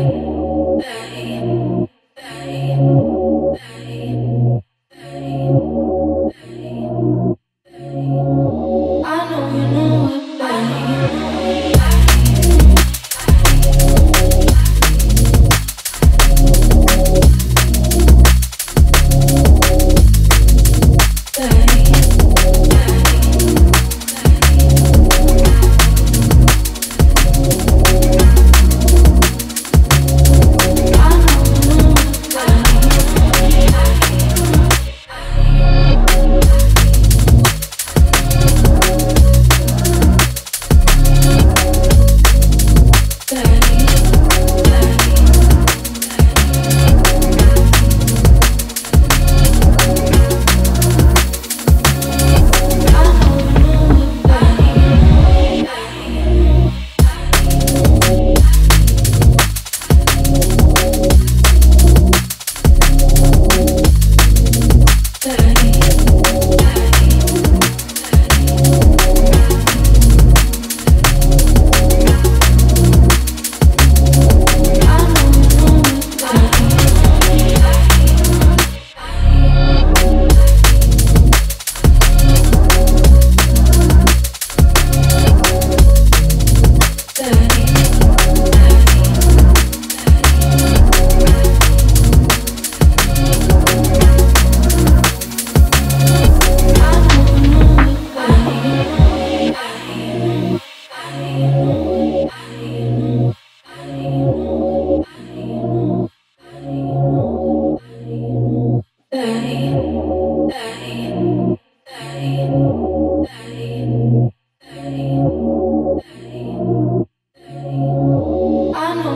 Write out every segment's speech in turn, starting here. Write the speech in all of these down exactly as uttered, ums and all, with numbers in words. I know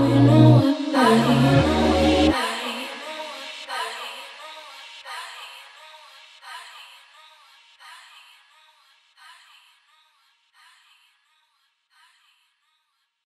you know what I